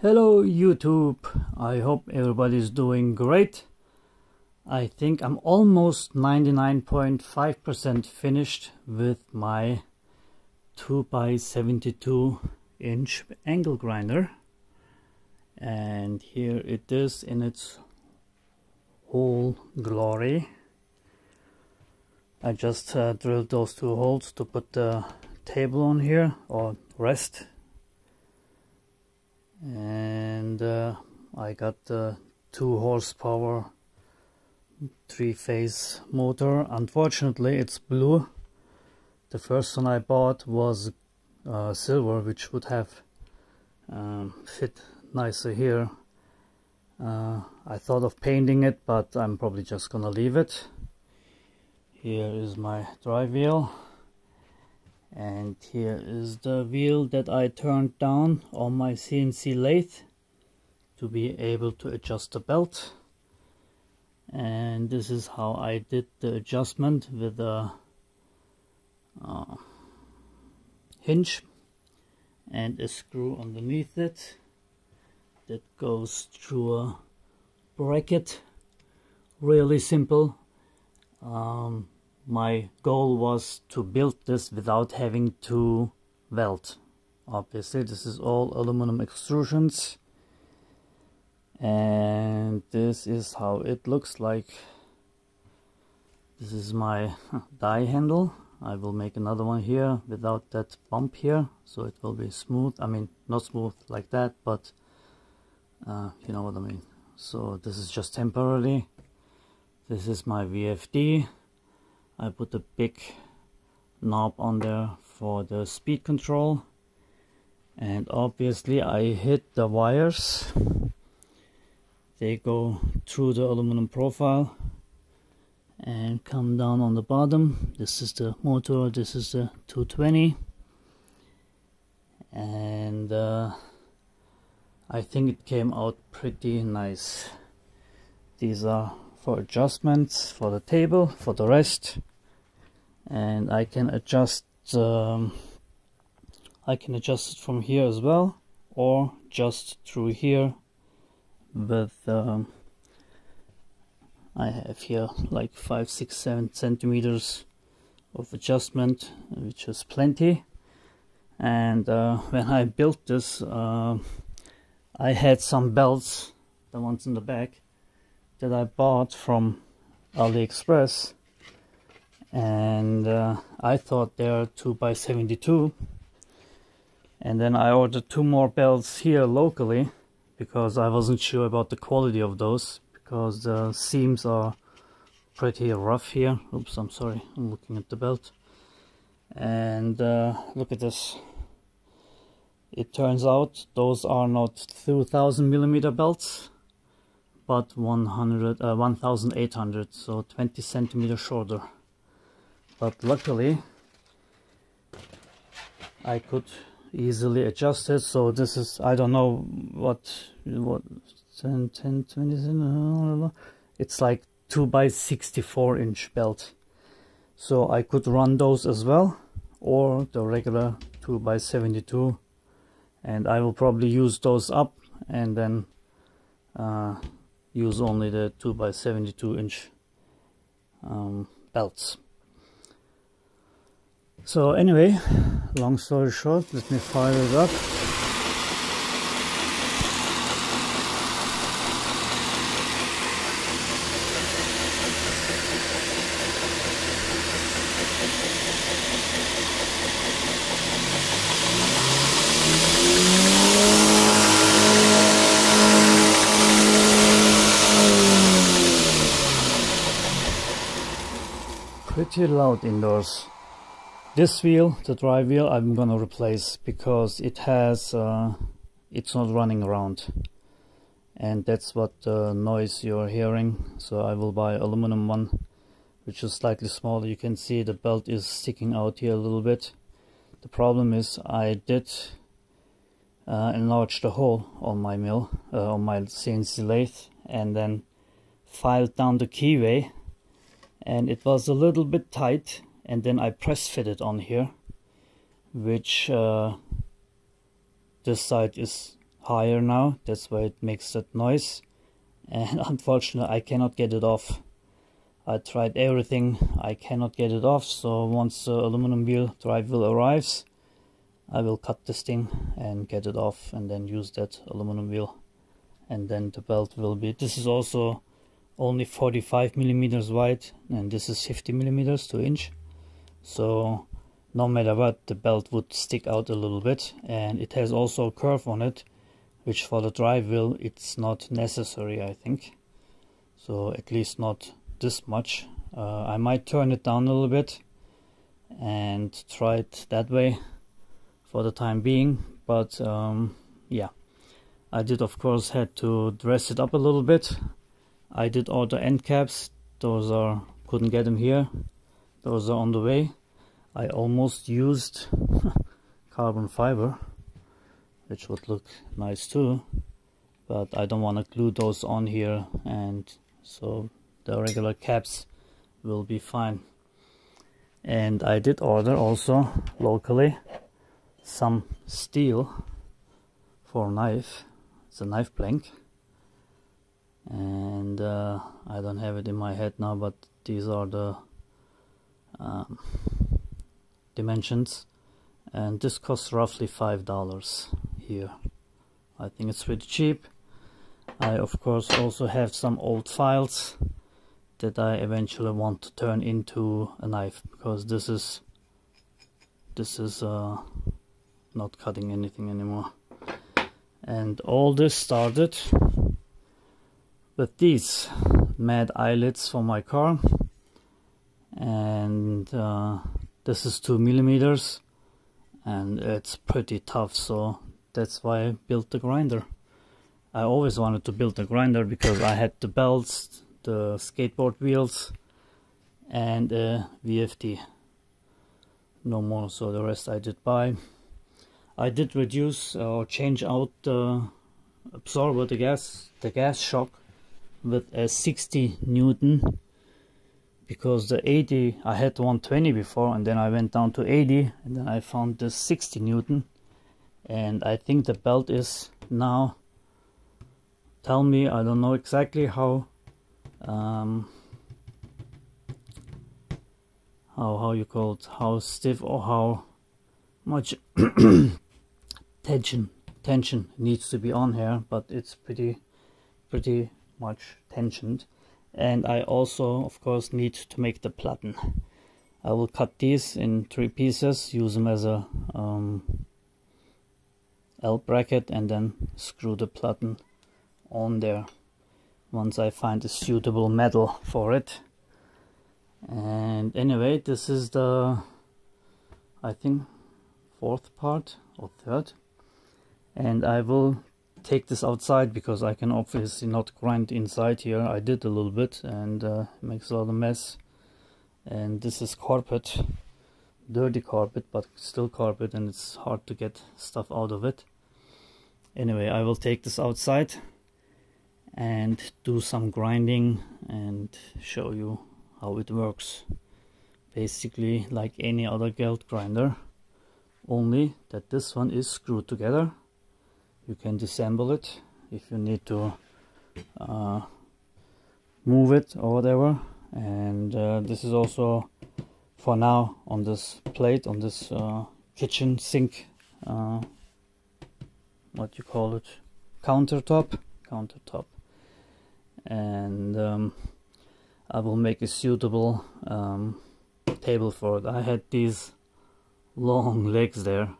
Hello YouTube, I hope everybody's doing great. I think I'm almost 99.5% finished with my 2x72 inch angle grinder, and here it is in its whole glory. I just drilled those two holes to put the table on here, or rest. And I got the 2 horsepower 3-phase motor. Unfortunately, it's blue. The first one I bought was silver, which would have fit nicer here. I thought of painting it, but I'm probably just gonna leave it. Here is my drive wheel, and here is the wheel that I turned down on my CNC lathe to be able to adjust the belt. And this is how I did the adjustment with a hinge and a screw underneath it that goes through a bracket. Really simple. My goal was to build this without having to weld. Obviously, this is all aluminum extrusions, and this is how it looks like. This is my die handle. I will make another one here without that bump here, so it will be smooth. I mean, not smooth like that, but you know what I mean. So this is just temporarily. This is my VFD. I put a big knob on there for the speed control, and obviously I hit the wires. They go through the aluminum profile and come down on the bottom. This is the motor, this is the 220, and I think it came out pretty nice. These are for adjustments, for the table, for the rest. And I can adjust it from here as well, or just through here with I have here like 5, 6, 7 centimeters of adjustment, which is plenty. And when I built this, I had some belts, the ones in the back, that I bought from AliExpress, and I thought they're 2x72, and then I ordered 2 more belts here locally because I wasn't sure about the quality of those, because the seams are pretty rough here. Oops, I'm sorry, I'm looking at the belt. And look at this. It turns out those are not 2000mm belts, but 1800, so 20 centimeters shorter. But luckily I could easily adjust it. So this is, I don't know what 10, 20, it's like 2x64 inch belt, so I could run those as well, or the regular 2x72, and I will probably use those up and then use only the 2x72 inch belts. So anyway, long story short, let me fire it up. Pretty loud indoors. This wheel, the drive wheel, I'm gonna replace because it has it's not running around, and that's what the noise you're hearing. So I will buy aluminum one, which is slightly smaller. You can see the belt is sticking out here a little bit. The problem is I did enlarge the hole on my mill, on my CNC lathe, and then filed down the keyway, and it was a little bit tight, and then I press fitted on here, which this side is higher now, that's why it makes that noise, and unfortunately I cannot get it off. I tried everything, I cannot get it off. So once the aluminum wheel, drive wheel arrives, I will cut this thing and get it off, and then use that aluminum wheel, and then the belt will be, this is also only 45 millimeters wide, and this is 50 millimeters 2 inch, so no matter what, the belt would stick out a little bit, and it has also a curve on it, which for the drive wheel it's not necessary, I think. So at least not this much. I might turn it down a little bit and try it that way for the time being, but yeah, I did of course had to dress it up a little bit. I did order end caps, those are, couldn't get them here, those are on the way. I almost used carbon fiber, which would look nice too, but I don't want to glue those on here, and so the regular caps will be fine. And I did order also locally some steel for knife, it's a knife blank, and I don't have it in my head now, but these are the dimensions, and this costs roughly $5 here. I think it's pretty cheap. I of course also have some old files that I eventually want to turn into a knife, because this is not cutting anything anymore. And all this started with these mad eyelets for my car, and this is 2 millimeters, and it's pretty tough, so that's why I built the grinder. I always wanted to build the grinder because I had the belts, the skateboard wheels, and a VFD. No more, so the rest I did buy. I did reduce or change out the absorber, the gas shock, with a 60 Newton. Because the 80, I had 120 before, and then I went down to 80, and then I found this 60 Newton, and I think the belt is now, tell me, I don't know exactly how you call it, how stiff or how much tension needs to be on here, but it's pretty much tensioned. And I also, of course, need to make the platen. I will cut these in 3 pieces, use them as a L bracket, and then screw the platen on there once I find a suitable metal for it. And anyway, this is the, I think, 4th part or 3rd. And I will take this outside, because I can obviously not grind inside here. I did a little bit, and it makes a lot of mess. And this is carpet, dirty carpet, but still carpet, and it's hard to get stuff out of it. Anyway, I will take this outside and do some grinding and show you how it works. Basically like any other geld grinder, only that this one is screwed together. You can disassemble it if you need to move it or whatever. And this is also for now on this plate, on this kitchen sink, what you call it, countertop. And I will make a suitable table for it. I had these long legs there.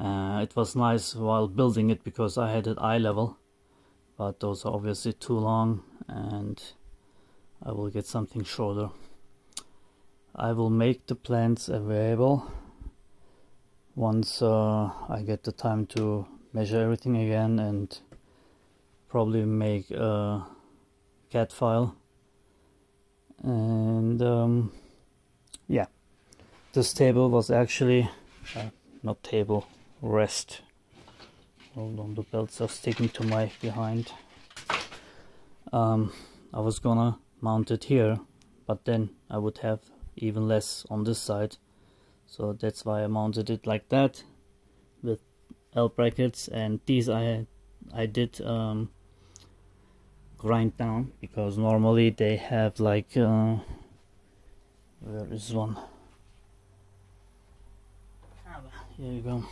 It was nice while building it because I had it eye level, but those are obviously too long, and I will get something shorter. I will make the plans available once I get the time to measure everything again, and probably make a CAD file. And yeah, this table was actually not table, rest. Hold on, the belts are sticking to my behind. I was gonna mount it here, but then I would have even less on this side, so that's why I mounted it like that, with L brackets, and these I did grind down, because normally they have like where is one? Here you go.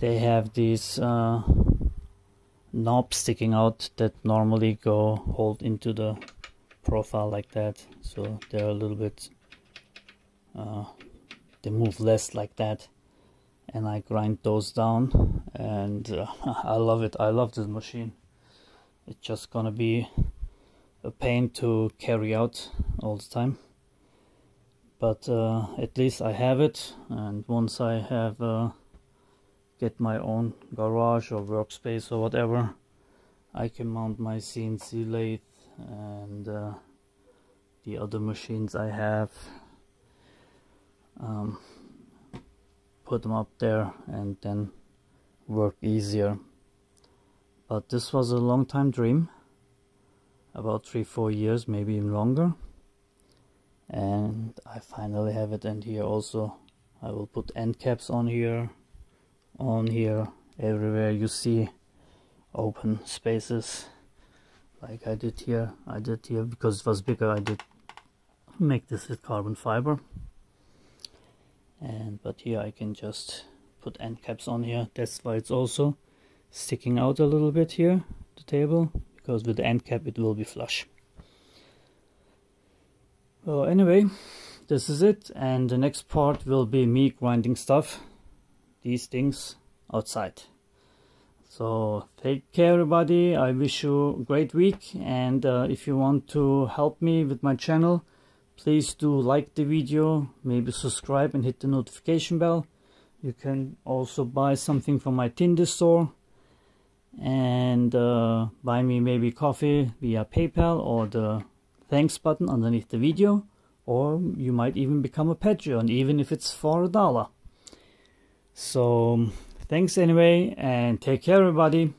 They have these knobs sticking out that normally go hold into the profile like that, so they're a little bit they move less like that, and I grind those down, and I love it. I love this machine. It's just gonna be a pain to carry out all the time, but at least I have it, and once I have get my own garage or workspace or whatever, I can mount my CNC lathe and the other machines I have, put them up there and then work easier. But this was a long time dream, about 3-4 years, maybe even longer, and I finally have it. And here also I will put end caps on here, everywhere you see open spaces like I did here. I did here because it was bigger. I did make this with carbon fiber, and but here I can just put end caps on here. That's why it's also sticking out a little bit here, the table, because with the end cap it will be flush. Well, anyway, this is it, and the next part will be me grinding stuff, these things outside. So take care everybody, I wish you a great week, and if you want to help me with my channel, please do like the video, maybe subscribe and hit the notification bell. You can also buy something from my Tindie store, and buy me maybe coffee via PayPal or the thanks button underneath the video, or you might even become a Patreon, even if it's for $1. So thanks anyway, and take care everybody.